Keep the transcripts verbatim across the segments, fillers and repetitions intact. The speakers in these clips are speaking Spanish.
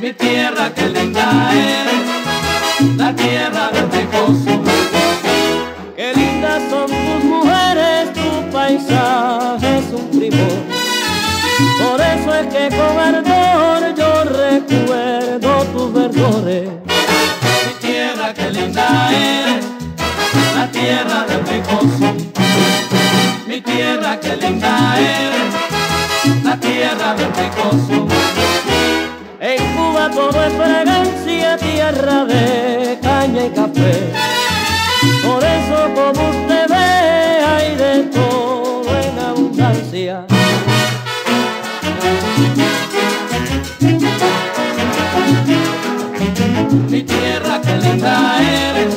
Mi tierra que linda eres, la tierra del reposo. Qué lindas son tus mujeres, tu paisaje es un primor. Por eso es que con ardor yo recuerdo tus verdores. Mi tierra que linda eres, la tierra del reposo. Mi tierra que linda eres, la tierra del reposo. En Cuba todo es fragancia, tierra de caña y café. Por eso como usted ve hay de todo en abundancia. Mi tierra que linda eres,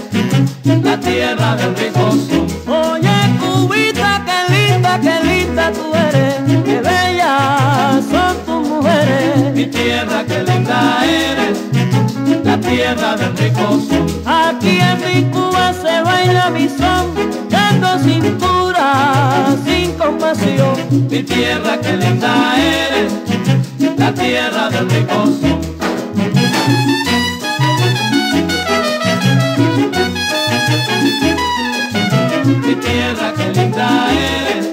la tierra del reposo. Oye Cubita, qué linda, qué linda tú eres, qué bellas son tus mujeres. Mi tierra que linda eres, la tierra del reposo. Aquí en mi Cuba se baila mi son, dando cintura, sin compasión. Mi tierra que linda eres, la tierra del reposo. Mi tierra que linda eres,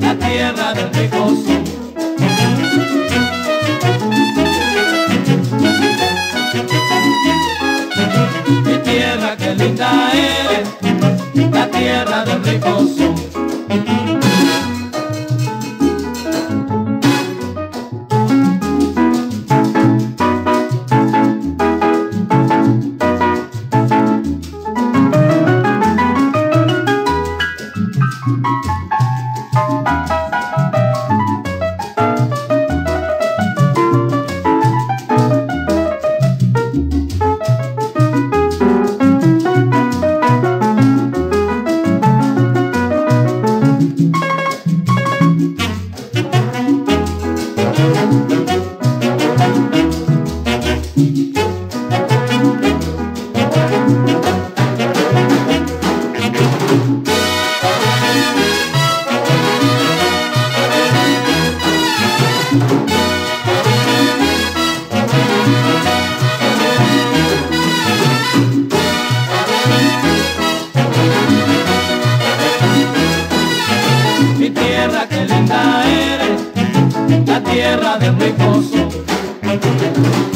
la tierra del reposo. Mi tierra que linda eres, la tierra del reposo. La tierra del reposo.